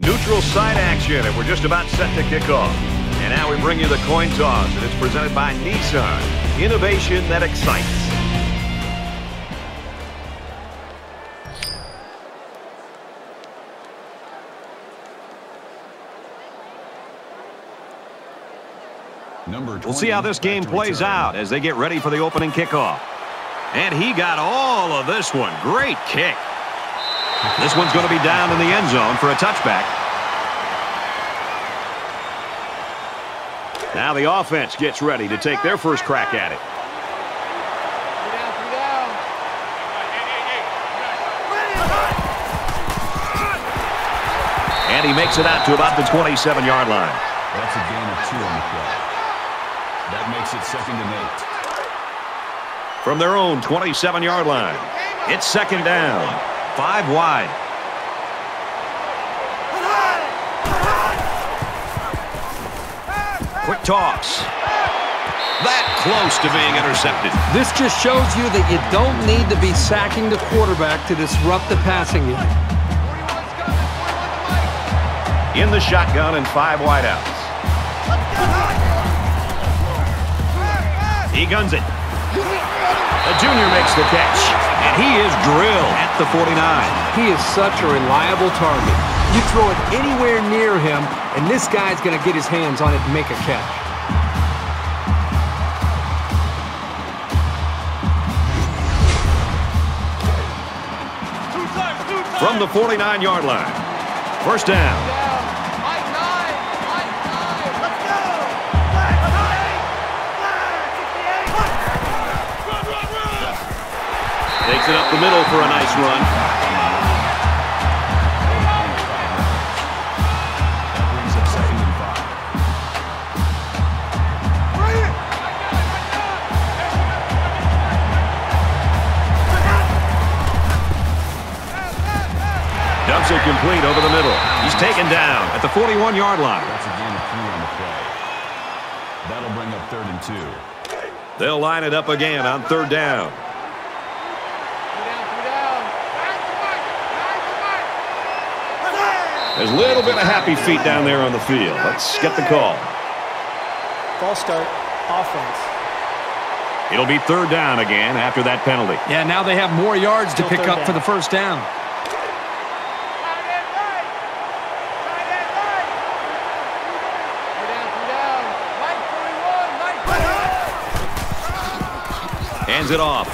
Neutral side action, and we're just about set to kick off. And now we bring you the coin toss, and it's presented by Nissan. Innovation that excites. We'll see how this game plays out as they get ready for the opening kickoff. And he got all of this one. Great kick. This one's going to be down in the end zone for a touchback. Now the offense gets ready to take their first crack at it. And he makes it out to about the 27-yard line. That's a gain of 2 on the play. That makes it 2nd and 8. From their own 27-yard line, it's 2nd down. 5 wide. Quick toss. That close to being intercepted. This just shows you that you don't need to be sacking the quarterback to disrupt the passing game. In the shotgun and 5 wideouts. He guns it. The junior makes the catch, and he is drilled at the 49. He is such a reliable target. You throw it anywhere near him, and this guy's going to get his hands on it and make a catch. From the 49-yard line, 1st down. Takes it up the middle for a nice run. That brings up 2nd and 5. Dumps it complete over the middle. He's taken down at the 41-yard line. That's a gain of 3 on the play. That'll bring up 3rd and 2. They'll line it up again on 3rd down. There's a little bit of happy feet down there on the field. Let's get the call. Ball start, offense. It'll be 3rd down again after that penalty. Yeah, now they have more yards to pick up for the 1st down. Hands it off.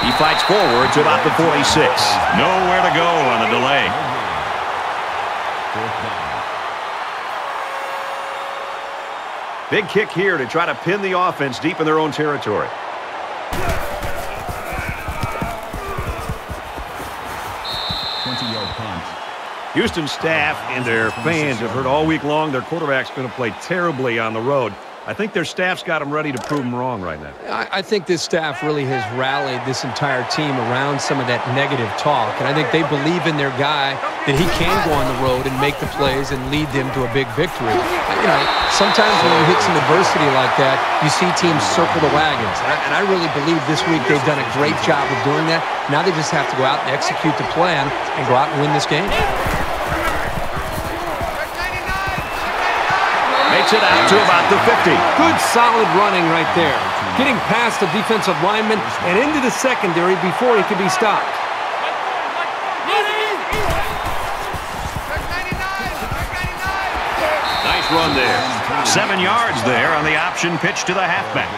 He fights forward to about the 46. Nowhere to go on the delay. Big kick here to try to pin the offense deep in their own territory. Houston staff and their fans have heard all week long their quarterback's going to play terribly on the road. I think their staff's got them ready to prove them wrong right now. I think this staff really has rallied this entire team around some of that negative talk, and I think they believe in their guy that he can go on the road and make the plays and lead them to a big victory. You know, sometimes when you hit some adversity like that, you see teams circle the wagons, and I really believe this week they've done a great job of doing that. Now they just have to go out and execute the plan and go out and win this game. It out to about the 50. Good solid running right there. Getting past the defensive lineman and into the secondary before he could be stopped. Nice run there. 7 yards there on the option pitch to the halfback.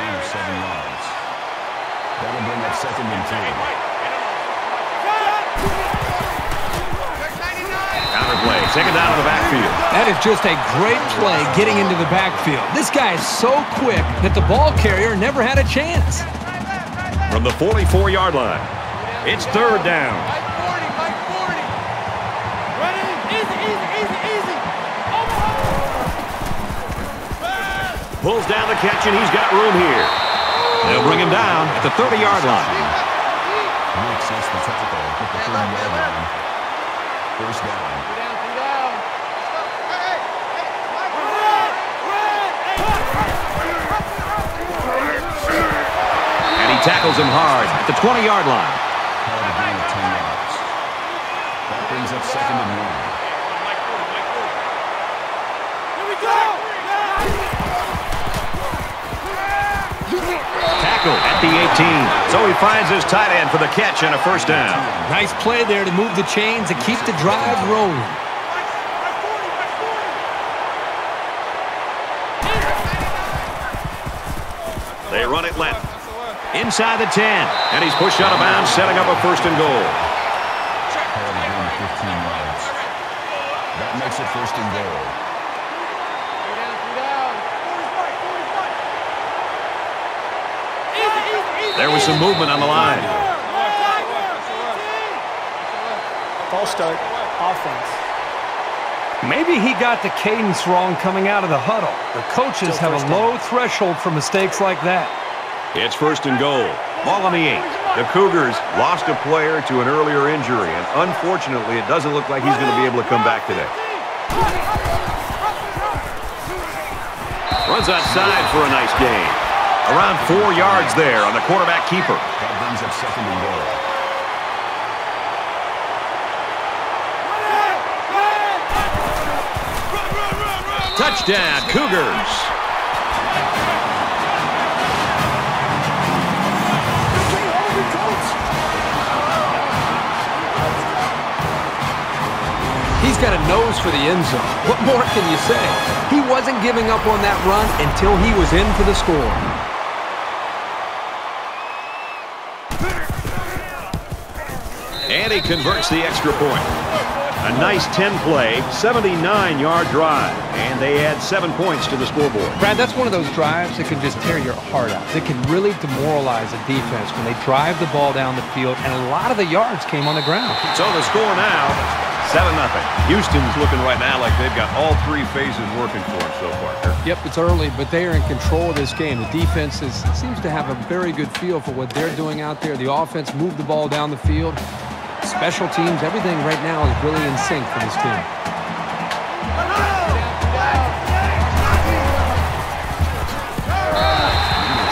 That'll bring up 2nd and 10. Counterplay, take it down to the backfield. That is just a great play getting into the backfield. This guy is so quick that the ball carrier never had a chance. From the 44-yard line, it's 3rd down. 540. Ready? Easy. Pulls down the catch, and he's got room here. They'll bring him down at the 30-yard line. He accepts the tackle at the 30-yard line. 1st down. And he tackles him hard at the 20-yard line. That brings up 2nd and 1. the 18. So he finds his tight end for the catch and a first down. Nice play there to move the chains and keep the drive rolling. They run it left. Inside the 10. And he's pushed out of bounds, setting up a first and goal. That makes it first and goal. There was some movement on the line. False start, offense. Maybe he got the cadence wrong coming out of the huddle. The coaches have a low threshold for mistakes like that. It's first and goal. Ball on the 8. The Cougars lost a player to an earlier injury, and unfortunately, it doesn't look like he's going to be able to come back today. Runs outside for a nice gain. Around 4 yards there on the quarterback keeper. That brings up second and goal. Touchdown, Cougars. He's got a nose for the end zone. What more can you say? He wasn't giving up on that run until he was in for the score. And he converts the extra point. A nice 10-play, 79-yard drive. And they add 7 points to the scoreboard. Brad, that's one of those drives that can just tear your heart out. That can really demoralize a defense when they drive the ball down the field, and a lot of the yards came on the ground. So the score now, 7-0. Houston's looking right now like they've got all three phases working for them so far. Yep, it's early, but they are in control of this game. The defense seems to have a very good feel for what they're doing out there. The offense moved the ball down the field. Special teams, everything right now is really in sync for this team.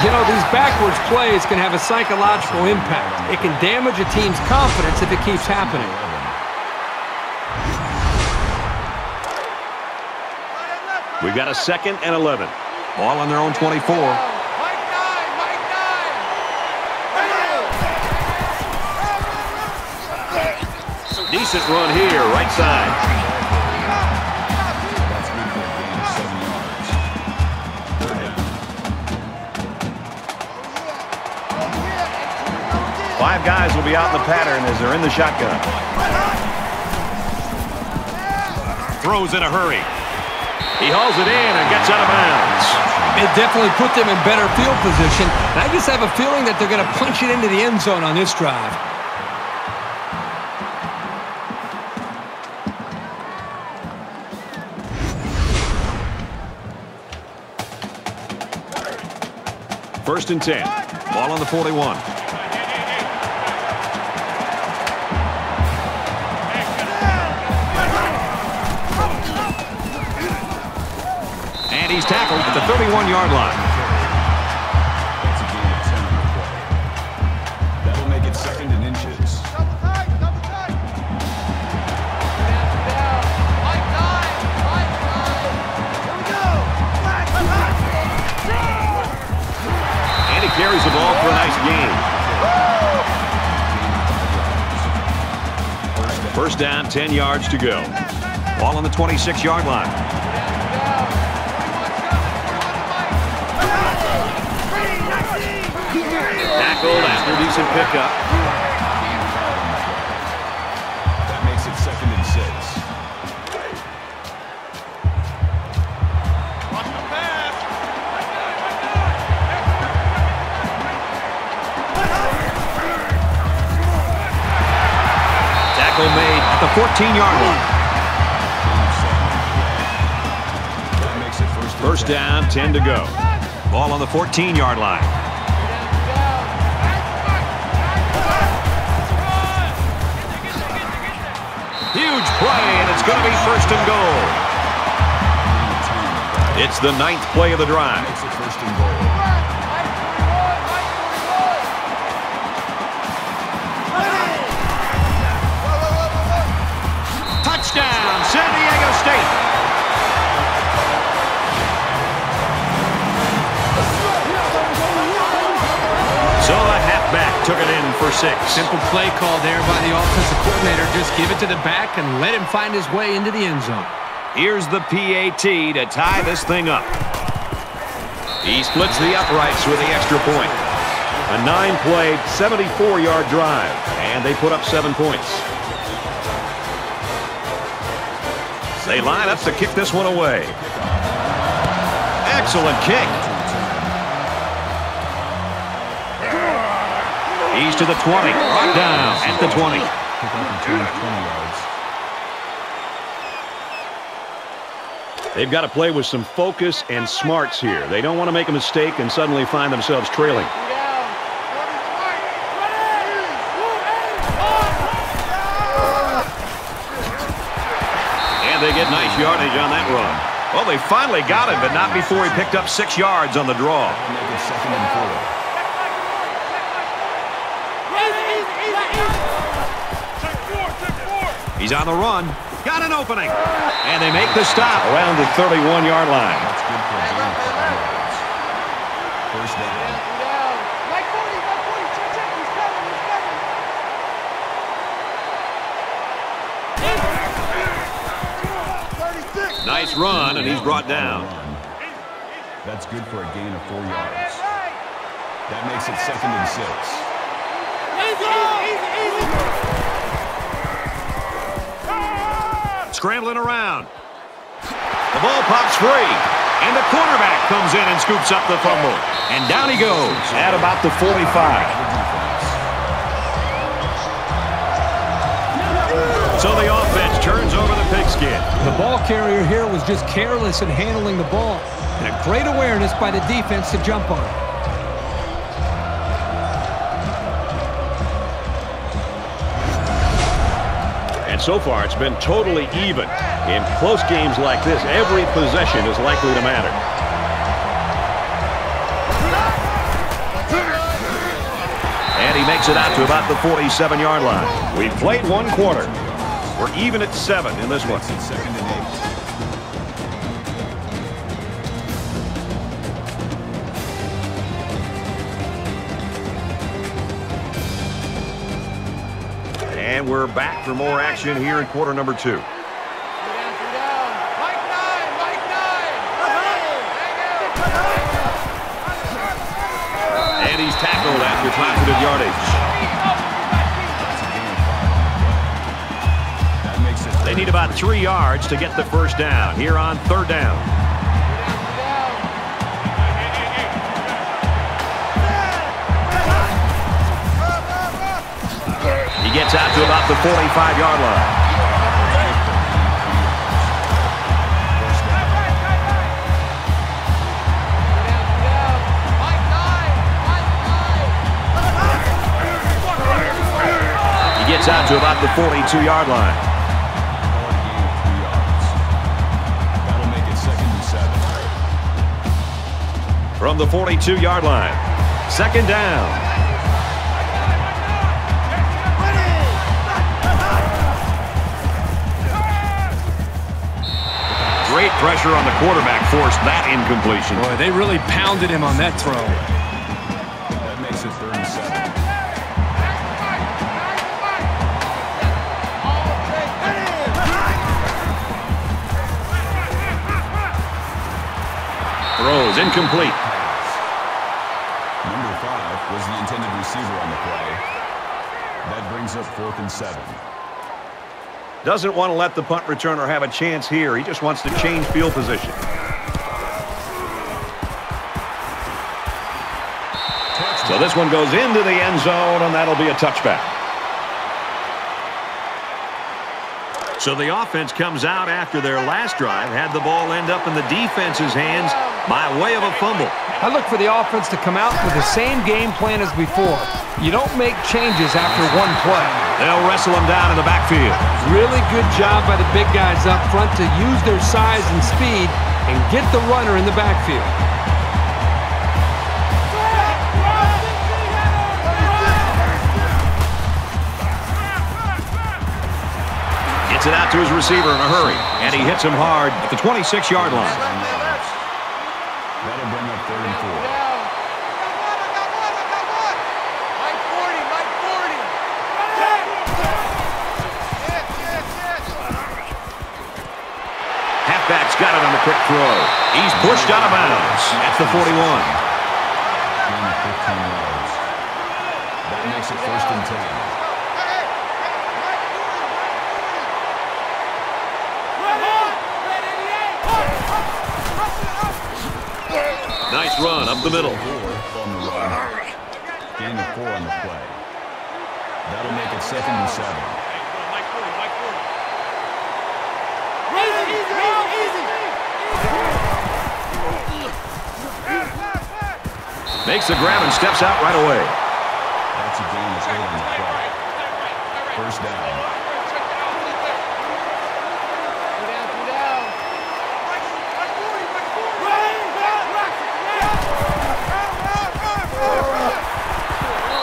You know, these backwards plays can have a psychological impact. It can damage a team's confidence if it keeps happening. We've got a second and 11. Ball on their own 24. Decent run here, right side. Five guys will be out in the pattern as they're in the shotgun. Throws in a hurry. He hauls it in and gets out of bounds. It definitely put them in better field position. And I just have a feeling that they're going to punch it into the end zone on this drive. First and 10. Ball on the 41. And he's tackled at the 31-yard line. That'll make it second and inches. Carries the ball for a nice gain. First down, 10 yards to go. Ball on the 26-yard line. Tackled after decent pickup. That makes it second and 6. Made at the 14-yard line. That makes it first down, 10 to go. Ball on the 14-yard line. Huge play, and it's going to be first and goal. It's the 9th play of the drive. Makes it first and goal. Touchdown, San Diego State. So took it in for 6. Simple play call there by the offensive coordinator. Just give it to the back and let him find his way into the end zone. Here's the PAT to tie this thing up. He splits the uprights with the extra point. A 9-play, 74-yard drive, and they put up 7 points. They line up to kick this one away. Excellent kick. He's to the 20, right down at the 20. They've got to play with some focus and smarts here. They don't want to make a mistake and suddenly find themselves trailing. And they get nice yardage on that run. Well, they finally got him, but not before he picked up 6 yards on the draw. He's on the run. Got an opening. And they make the stop around the 31-yard line. First down. Nice run, and he's brought down. That's good for a gain of 4 yards. That makes it 2nd and 6. Easy. Scrambling around. The ball pops free, and the quarterback comes in and scoops up the fumble. And down he goes at about the 45. So the offense turns over the pigskin. The ball carrier here was just careless in handling the ball, and a great awareness by the defense to jump on. And so far, it's been totally even. In close games like this, every possession is likely to matter. And he makes it out to about the 47-yard line. We've played 1 quarter. We're even at 7 in this one. 2nd and 8. And we're back for more action here in quarter number 2. And he's tackled after positive yardage. They need about 3 yards to get the first down here on 3rd down. He gets out to about the 45-yard line. He gets out to about the 42-yard line. From the 42-yard line, 2nd down. Great pressure on the quarterback forced that incompletion. Boy, they really pounded him on that throw. That makes it 37. Throws incomplete. Was the intended receiver on the play. That brings up 4th and 7. Doesn't want to let the punt returner have a chance here. He just wants to change field position. So this one goes into the end zone, and that'll be a touchback. So the offense comes out after their last drive had the ball end up in the defense's hands by way of a fumble. I look for the offense to come out with the same game plan as before. You don't make changes after 1 play. They'll wrestle them down in the backfield. Really good job by the big guys up front to use their size and speed and get the runner in the backfield. Gets it out to his receiver in a hurry, and he hits him hard at the 26-yard line. That'll bring up 3rd and 4. back's got it on the quick throw. He's pushed out of bounds at the 41. That makes it first and 10. Nice run up the middle. Gain of 4 on the play. That'll make it second and 7. Easy. Makes the grab and steps out right away. That's a gain of 8 on the play. First down.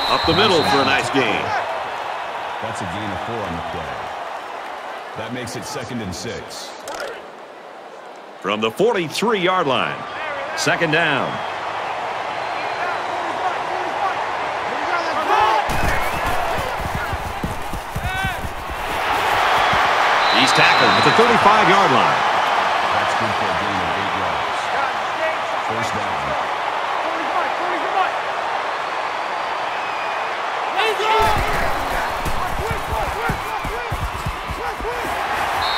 Up the middle for a nice gain. That's a gain of 4 on the play. That makes it second and 6. From the 43-yard line, second down. He's tackled at the 35-yard line. That's good for a gain of 8 yards. First down.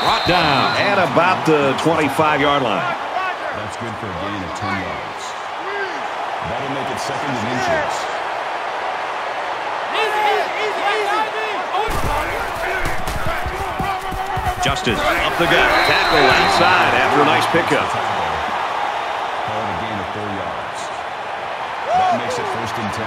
Brought down at about the 25-yard line. That's good for a gain of 10 yards. That'll make it second and inches. Justice up the gut. Tackle outside after a nice pickup. Called a gain of 4 yards. That makes it first and 10.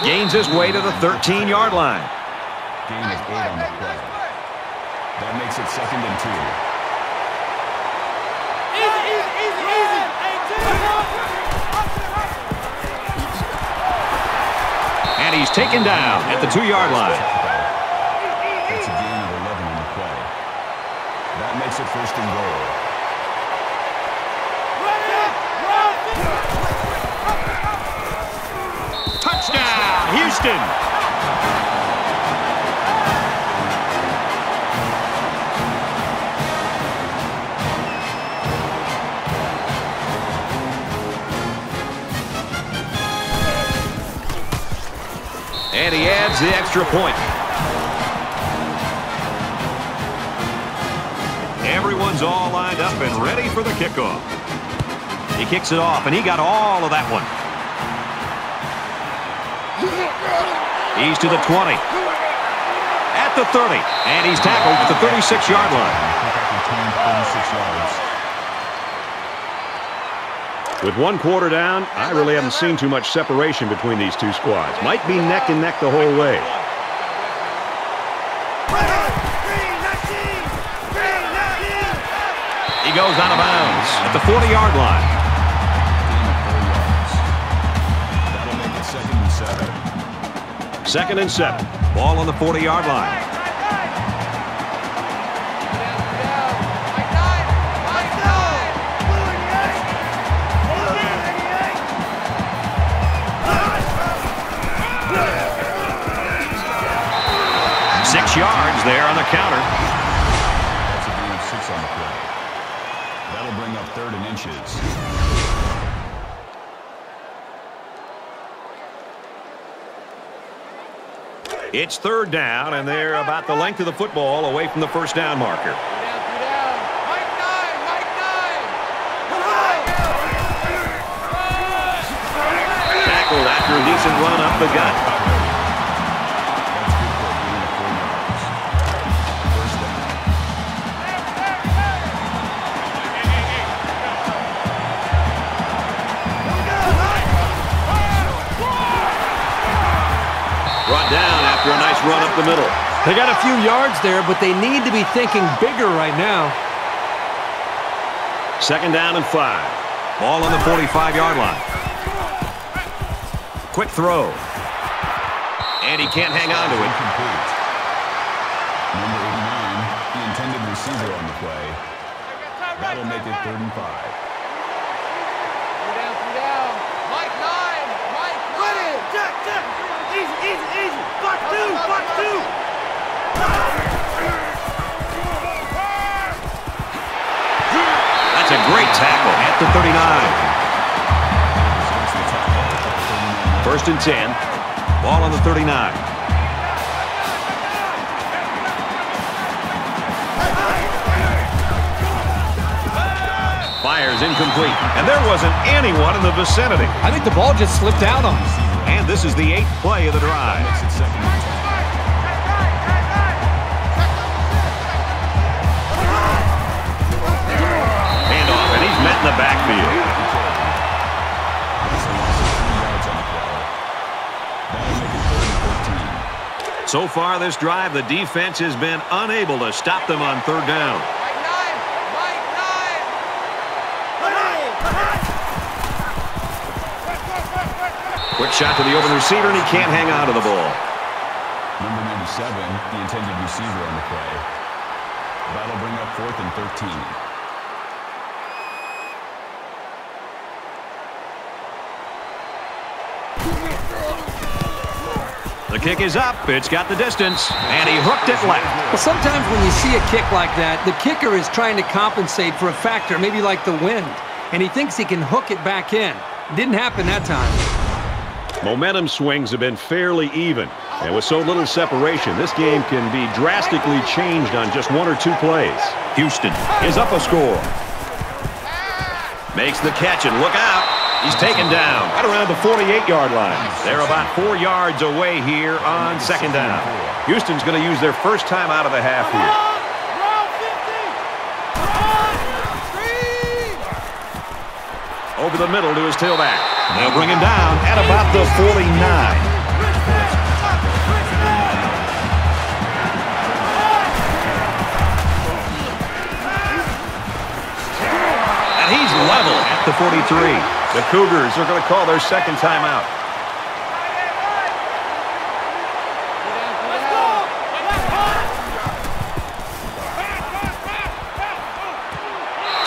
Gains his way to the 13-yard line. Gain of 8 on the play. That makes it second and 2. Easy. And he's taken down at the 2-yard line. That's a gain of 11 on the play. That makes it first and goal. Touchdown, Houston! And he adds the extra point. Everyone's all lined up and ready for the kickoff. He kicks it off, and he got all of that one. He's to the 20, at the 30, and he's tackled at the 36-yard line. With one quarter down, I really haven't seen too much separation between these two squads. Might be neck and neck the whole way. He goes out of bounds at the 40-yard line. Second and 7. Ball on the 40-yard line. Right. 6 yards there on the counter. That's a gain of 6 on the play. That'll bring up third and inches. It's third down, and they're about the length of the football away from the first down marker. Tackled after a decent run up the gut. Brought down. After a nice run up the middle. They got a few yards there, but they need to be thinking bigger right now. Second down and 5. Ball on the 45-yard line. Quick throw. And he can't hang on to it. Incomplete. Number 89, the intended receiver on the play. That'll make it third and 5. Easy, easy. Fuck two, fuck two. That's a great tackle at the 39. First and 10. Ball on the 39. Fires incomplete, and there wasn't anyone in the vicinity. I think the ball just slipped out on him. And this is the 8th play of the drive. Handoff, and he's met in the backfield. So far this drive, the defense has been unable to stop them on third down. Quick shot to the open receiver, and he can't hang on to the ball. Number 97, the intended receiver on the play. That'll bring up 4th and 13. The kick is up. It's got the distance, and he hooked it left. Well, sometimes when you see a kick like that, the kicker is trying to compensate for a factor, maybe like the wind, and he thinks he can hook it back in. Didn't happen that time. Momentum swings have been fairly even, and with so little separation, this game can be drastically changed on just one or two plays. Houston is up a score. Makes the catch, and look out. He's taken down right around the 48-yard line. They're about 4 yards away here on second down. Houston's going to use their first time out of the half here. Over the middle to his tailback. They'll bring him down at about the 49. And he's level at the 43. The Cougars are going to call their second timeout.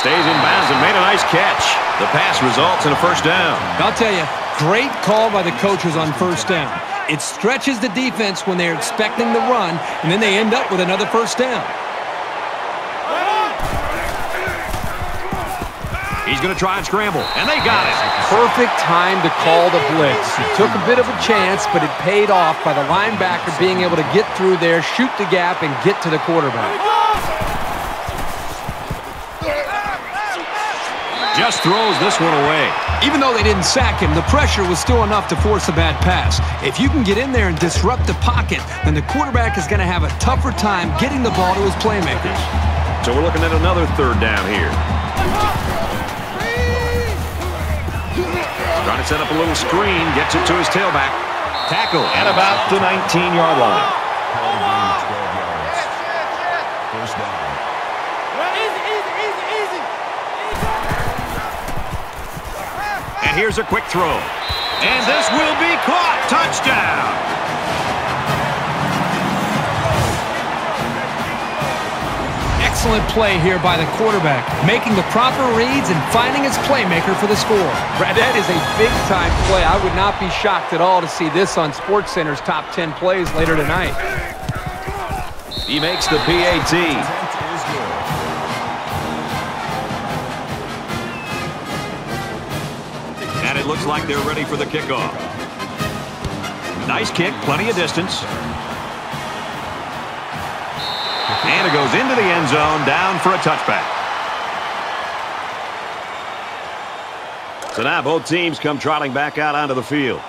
Stays in bounds and made a nice catch. The pass results in a first down. I'll tell you, great call by the coaches on first down. It stretches the defense when they're expecting the run, and then they end up with another first down. He's going to try and scramble, and they got it. Perfect time to call the blitz. It took a bit of a chance, but it paid off by the linebacker being able to get through there, shoot the gap, and get to the quarterback. Just throws this one away. Even though they didn't sack him, the pressure was still enough to force a bad pass. If you can get in there and disrupt the pocket, then the quarterback is going to have a tougher time getting the ball to his playmakers. So we're looking at another third down here. Trying to set up a little screen, gets it to his tailback. Tackle at about the 19-yard line. Here's a quick throw. And this will be caught. Touchdown. Excellent play here by the quarterback, making the proper reads and finding his playmaker for the score. Brad, that is a big-time play. I would not be shocked at all to see this on SportsCenter's top 10 plays later tonight. He makes the PAT. Looks like they're ready for the kickoff. Nice kick, plenty of distance. And it goes into the end zone, down for a touchback. So now both teams come trotting back out onto the field.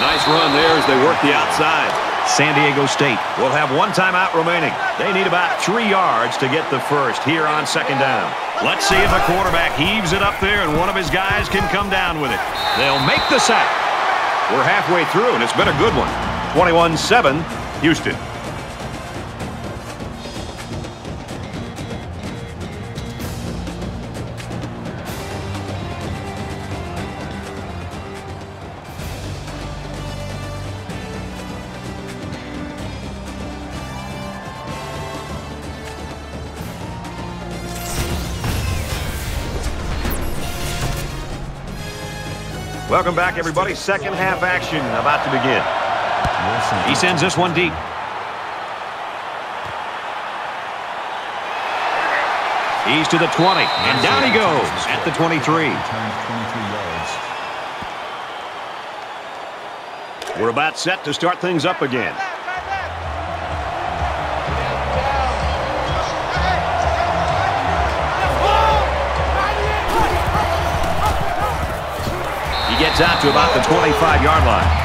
Nice run there as they work the outside. San Diego State will have one timeout remaining. They need about 3 yards to get the first here on second down. Let's see if the quarterback heaves it up there and one of his guys can come down with it. They'll make the sack. We're halfway through, and it's been a good one. 21-7, Houston. Welcome back, everybody. Second half action about to begin. He sends this one deep. He's to the 20, and down he goes at the 23. We're about set to start things up again. He gets out to about the 25-yard line.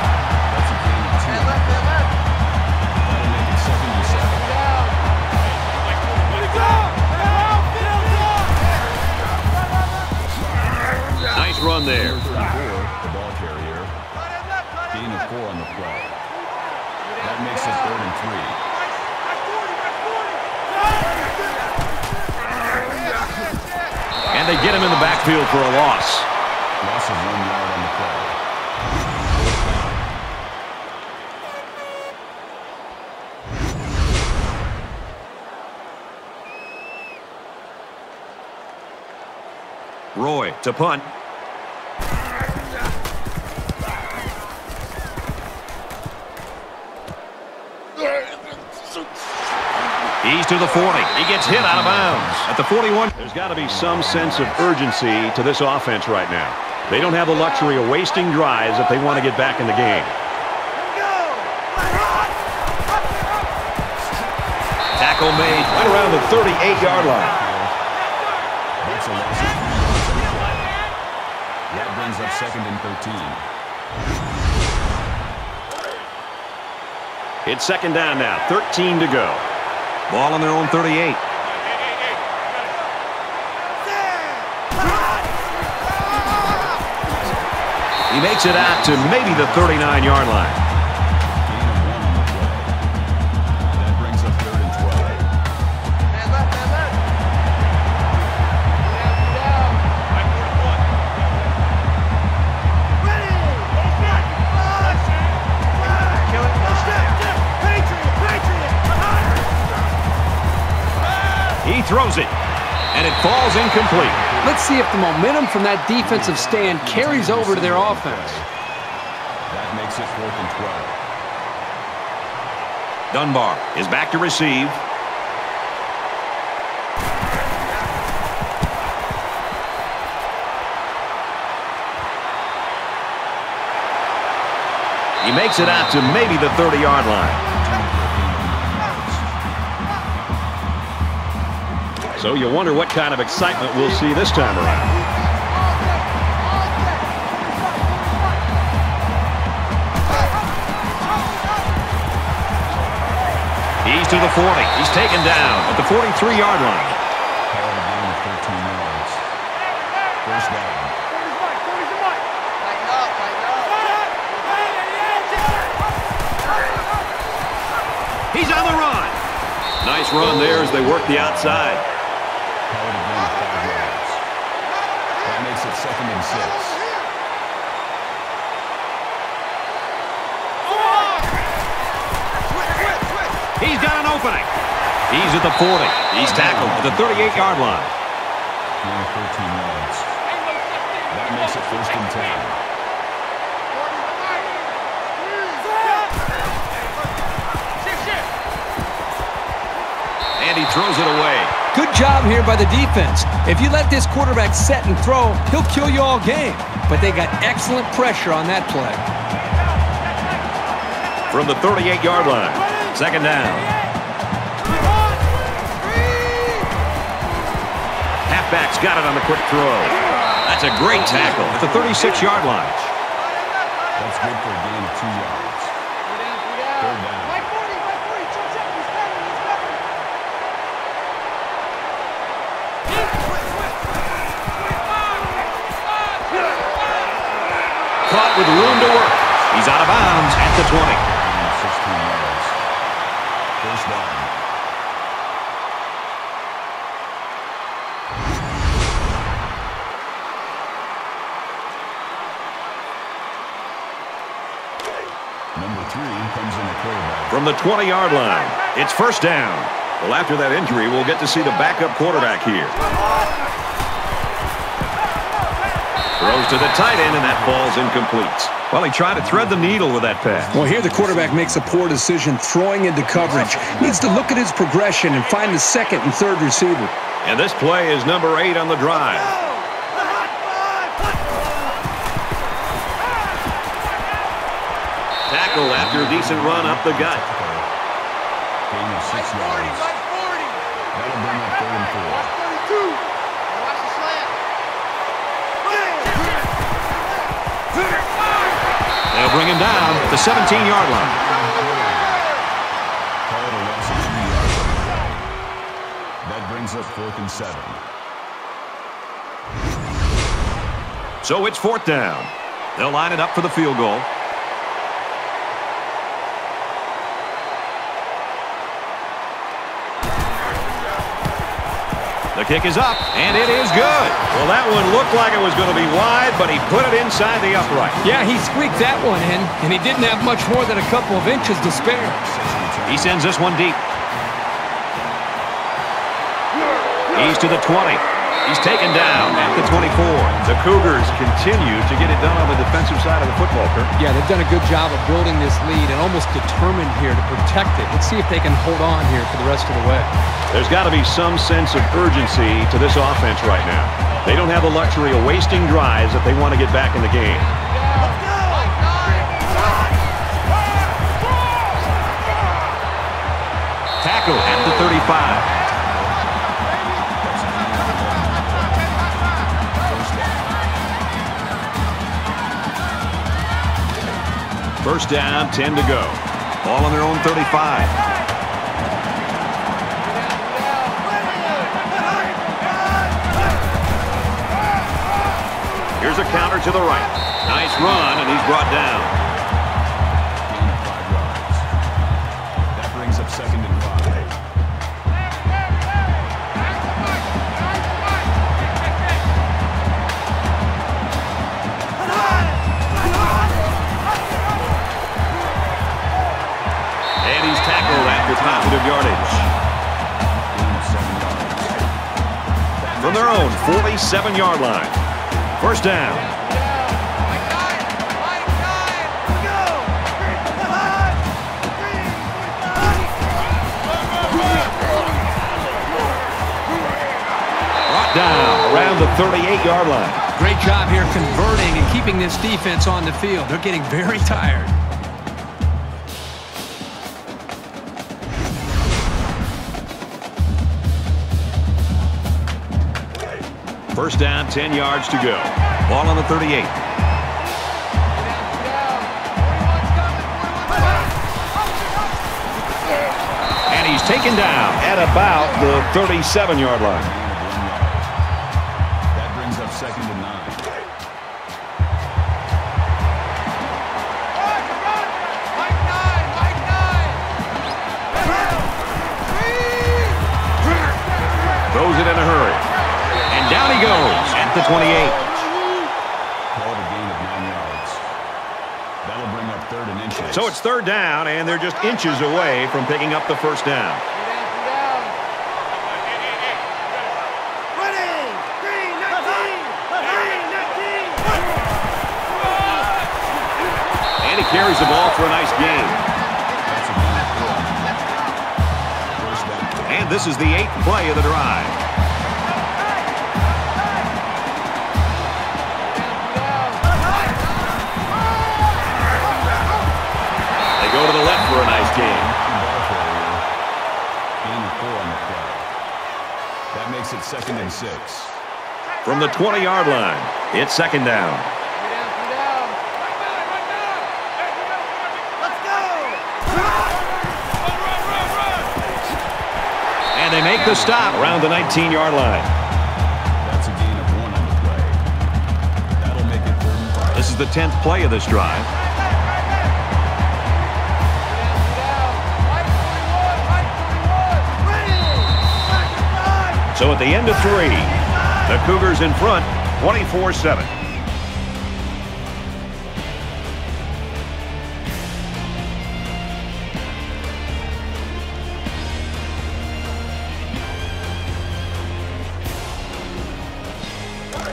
Run there. The ball carrier. Gain of 4 on the play. That makes it 3rd and 3. And they get him in the backfield for a loss. Loss of 1 yard on the play. Roy to punt. He's to the 40. He gets hit out of bounds at the 41. There's got to be some sense of urgency to this offense right now. They don't have the luxury of wasting drives if they want to get back in the game. Tackle made right around the 38-yard line. That brings up 2nd and 13. It's 2nd down now. 13 to go. Ball on their own 38. He makes it out to maybe the 39-yard line. That brings up 3rd and 12. He throws it, and it falls incomplete. Let's see if the momentum from that defensive stand carries over to their offense. That makes it 4th and 12. Dunbar is back to receive. He makes it out to maybe the 30-yard line. So you wonder what kind of excitement we'll see this time around. He's to the 40. He's taken down at the 43-yard line. First down. He's on the run. Nice run there as they work the outside. That makes it 2nd and 6. He's got an opening. He's at the 40. He's tackled at the 38-yard line. 14 yards. That makes it 1st and 10. And he throws it away. Good job here by the defense. If you let this quarterback set and throw, he'll kill you all game. But they got excellent pressure on that play. From the 38-yard line, 2nd down. Halfback's got it on the quick throw. That's a great tackle at the 36-yard line. That's good for a gain of 2 yards. 3rd down. With room to work. He's out of bounds at the 20. 16 yards. First down. Number 3 comes in the quarterback. From the 20-yard line, it's 1st down. Well, after that injury, we'll get to see the backup quarterback here. Throws to the tight end, and that ball's incomplete. Well, he tried to thread the needle with that pass. Well, here the quarterback makes a poor decision throwing into coverage. Needs to look at his progression and find the second and third receiver. And this play is number 8 on the drive. Tackle after a decent run up the gut. They'll bring him down at the 17-yard line. Up 4th and 7. So it's 4th down. They'll line it up for the field goal. The kick is up, and it is good. Well, that one looked like it was going to be wide, but he put it inside the upright. Yeah, he squeaked that one in, and he didn't have much more than a couple of inches to spare. He sends this one deep. He's to the 20. He's taken down at the 24. The Cougars continue to get it done on the defensive side of the football, Kirk. Yeah, they've done a good job of building this lead and almost determined here to protect it. Let's see if they can hold on here for the rest of the way. There's got to be some sense of urgency to this offense right now. They don't have the luxury of wasting drives if they want to get back in the game. Tackle at the 35. First down, 10 to go. Ball on their own 35. Here's a counter to the right. Nice run, and he's brought down. That brings up 2nd and 5. After positive yardage. From their own 47-yard line. First down. Brought down around the 38-yard line. Great job here converting and keeping this defense on the field. They're getting very tired. First down, 10 yards to go. Ball on the 38. And he's taken down at about the 37-yard line. That brings up 2nd and 9. Throws it in a hurry. Down he goes at the 28. Called a gain of 9 yards. That'll bring up 3rd and inches. So it's 3rd down, and they're just inches away from picking up the first down. And he carries the ball for a nice gain. And this is the 8th play of the drive. Go to the left for a nice game. That makes it 2nd and 6. From the 20-yard line, it's 2nd down. Let's go! And they make the stop around the 19-yard line. That's a gain of 1 on the play. That'll make it 3rd and 5. This is the 10th play of this drive. So at the end of 3, the Cougars in front, 24-7.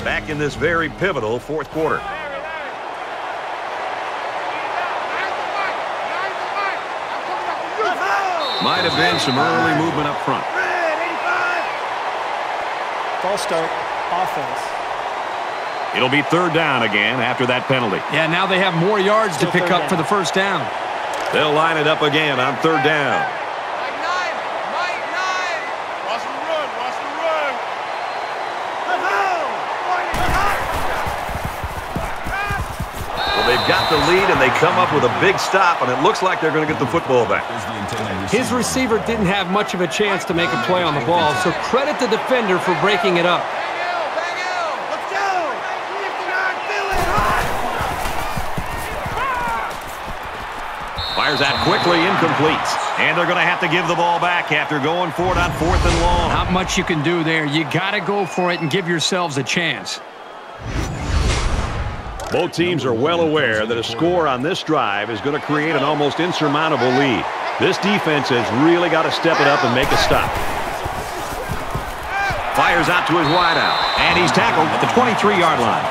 back in this very pivotal fourth quarter. Might have been some early movement up front. False start, offense. It'll be third down again after that penalty. Yeah, now they have more yards to pick up for the first down. They'll line it up again on third down. Mike nine. Watch him run. Well, they've got the lead, and they come up with a big stop, and it looks like they're going to get the football back. His receiver didn't have much of a chance to make a play on the ball, so credit the defender for breaking it up. Fires that quickly, incomplete. And they're going to have to give the ball back after going for it on fourth and long. Not much you can do there. You got to go for it and give yourselves a chance. Both teams are well aware that a score on this drive is going to create an almost insurmountable lead. This defense has really got to step it up and make a stop. Fires out to his wideout, and he's tackled at the 23-yard line.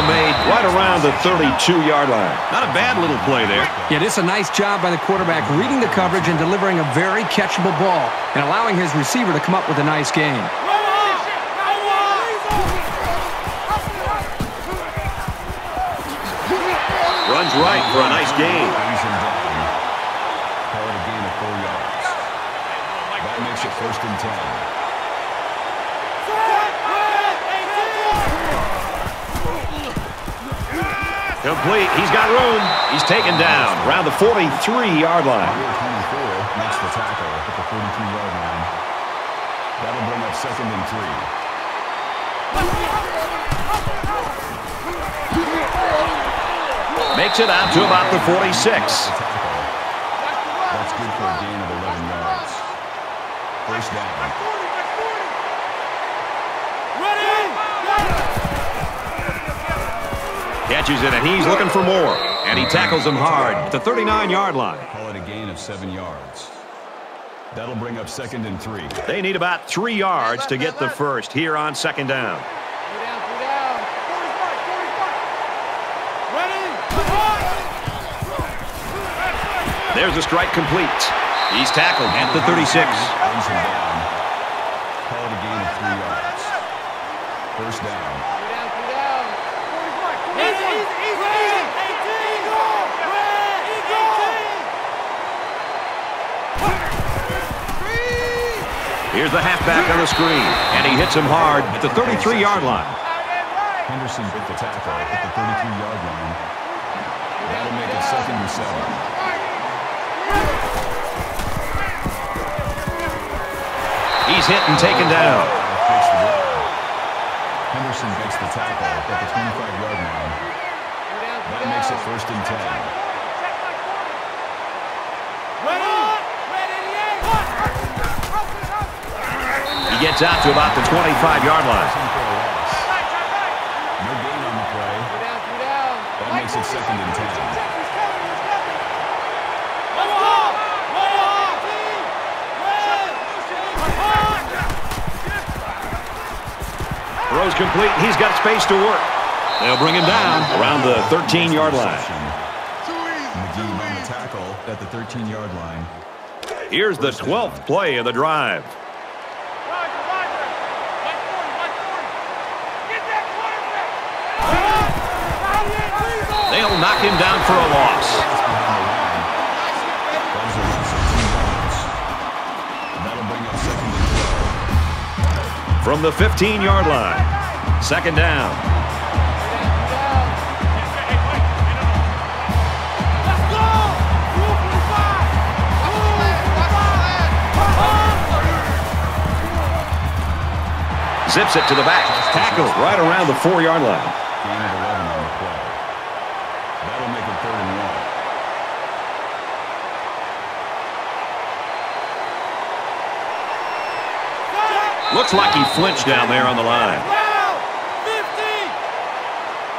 Made right around the 32-yard line. Not a bad little play there. Yeah, this is a nice job by the quarterback reading the coverage and delivering a very catchable ball and allowing his receiver to come up with a nice game. Runs right for a nice gain. That makes it first and 10. Complete. He's got room. He's taken down around the 43-yard line. Makes the tackle at the 42-yard line. That'll bring up second and 3. Makes it out to about the 46. That's good for a gain of 11 yards. First down. Catches it, and he's looking for more. And he tackles him hard at the 39-yard line. Call it a gain of 7 yards. That'll bring up second and 3. They need about 3 yards to get the first here on second down. There's a strike complete. He's tackled at the 36. Call it a gain of 3 yards. First down. Here's the halfback on the screen, and he hits him hard at the 33-yard line. Henderson with the tackle at the 33-yard line. That'll make it second and 7. He's hit and taken down. Henderson makes the tackle at the 25-yard line. That makes it first and 10. Gets out to about the 25-yard line. No gain on the play. That makes it second and 10. Throws complete. He's got space to work. They'll bring him down around the 13-yard line. McGee on the tackle at the 13-yard line. Here's the 12th play of the drive. They'll knock him down for a loss. From the 15-yard line, second down. Zips it to the back. Tackle right around the 4-yard line. Looks like he flinched down there on the line.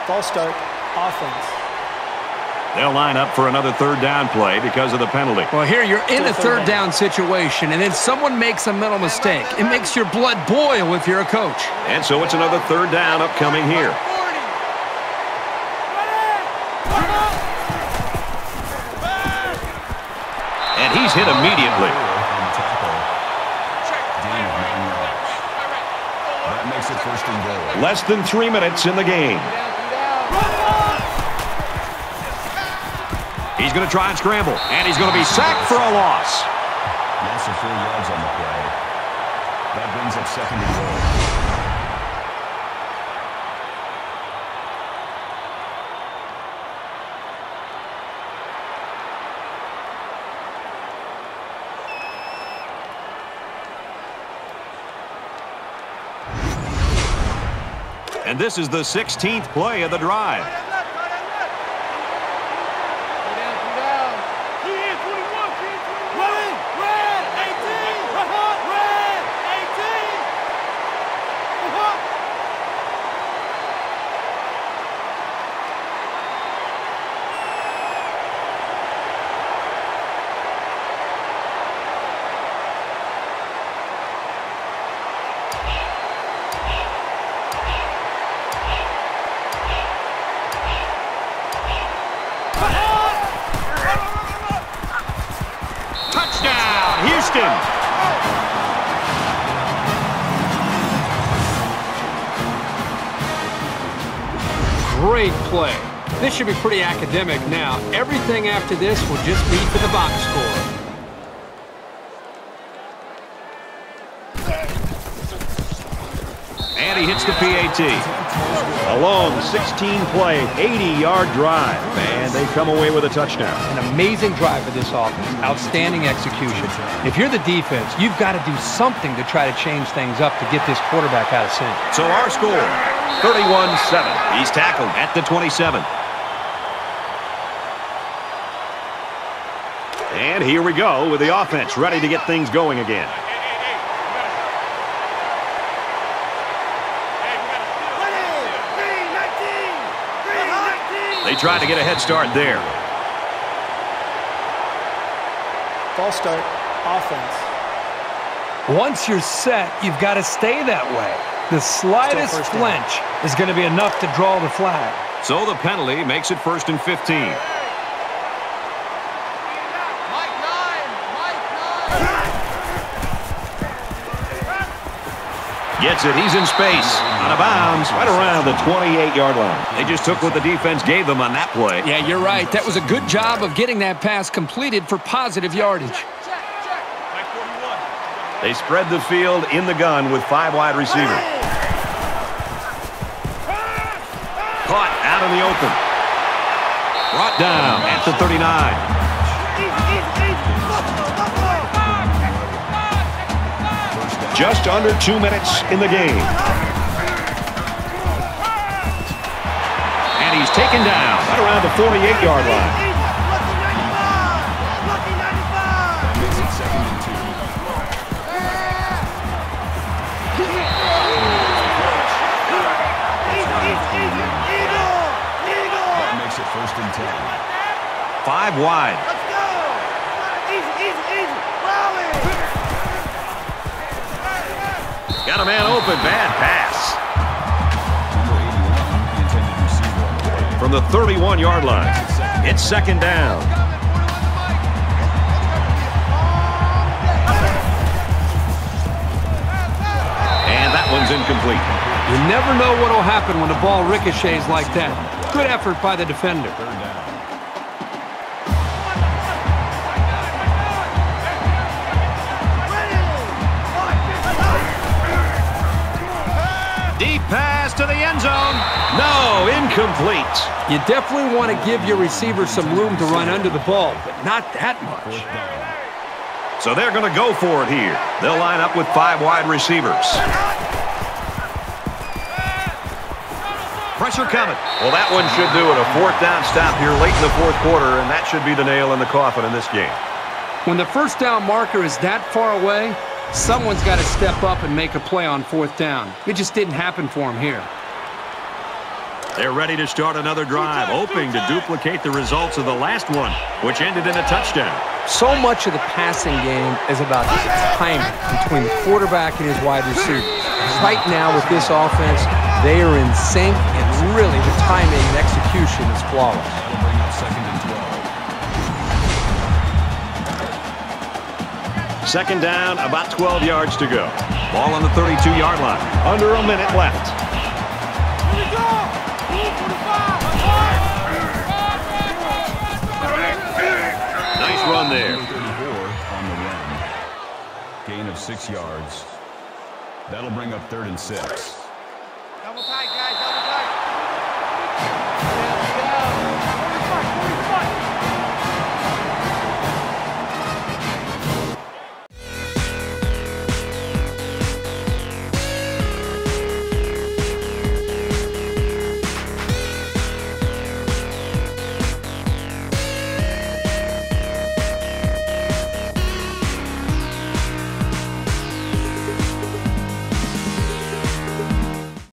False start, offense. They'll line up for another third down play because of the penalty. Well, here you're in a third down situation, and then someone makes a mental mistake. It makes your blood boil if you're a coach. And so it's another third down upcoming here. And he's hit immediately. Less than 3 minutes in the game. He's going to try and scramble, and he's going to be sacked for a loss. That's 4 yards on the play. That brings up second and goal. And this is the 16th play of the drive. Great play. This should be pretty academic now. Everything after this will just be for the box score. And he hits the PAT. A long 16-play, 80-yard drive. And they come away with a touchdown. An amazing drive for this offense. Outstanding execution. If you're the defense, you've got to do something to try to change things up to get this quarterback out of sync. So our score... 31-7. He's tackled at the 27. And here we go with the offense ready to get things going again. They tried to get a head start there. False start, offense. Once you're set, you've got to stay that way. The slightest flinch is going to be enough to draw the flag. So the penalty makes it first and 15. Gets it. He's in space. Out of bounds. Right around the 28-yard line. They just took what the defense gave them on that play. Yeah, you're right. That was a good job of getting that pass completed for positive yardage. They spread the field in the gun with 5 wide receivers. Caught out in the open. Brought down at the 39. Just under 2 minutes in the game. And he's taken down right around the 48-yard line. Five wide. Let's go. Easy. Rally. Got a man open. Bad pass. From the 31-yard line. It's second down. And that one's incomplete. You never know what will happen when the ball ricochets like that. Good effort by the defender. Pass to the end zone. No, incomplete. You definitely want to give your receiver some room to run under the ball, but not that much. So they're going to go for it here. They'll line up with 5 wide receivers. Pressure coming. Well, that one should do it. A fourth down stop here late in the fourth quarter, and that should be the nail in the coffin in this game. When the first down marker is that far away, someone's got to step up and make a play on fourth down. It just didn't happen for him here. They're ready to start another drive, hoping to duplicate the results of the last one, which ended in a touchdown. So much of the passing game is about timing between the quarterback and his wide receivers. Right now with this offense, they are in sync, and really the timing and execution is flawless. Bring up second and 12. Second down, about 12 yards to go. Ball on the 32-yard line. Under a minute left. Here we go! Nice run there. On the run. Gain of 6 yards. That'll bring up 3rd and 6. Double tight, guys.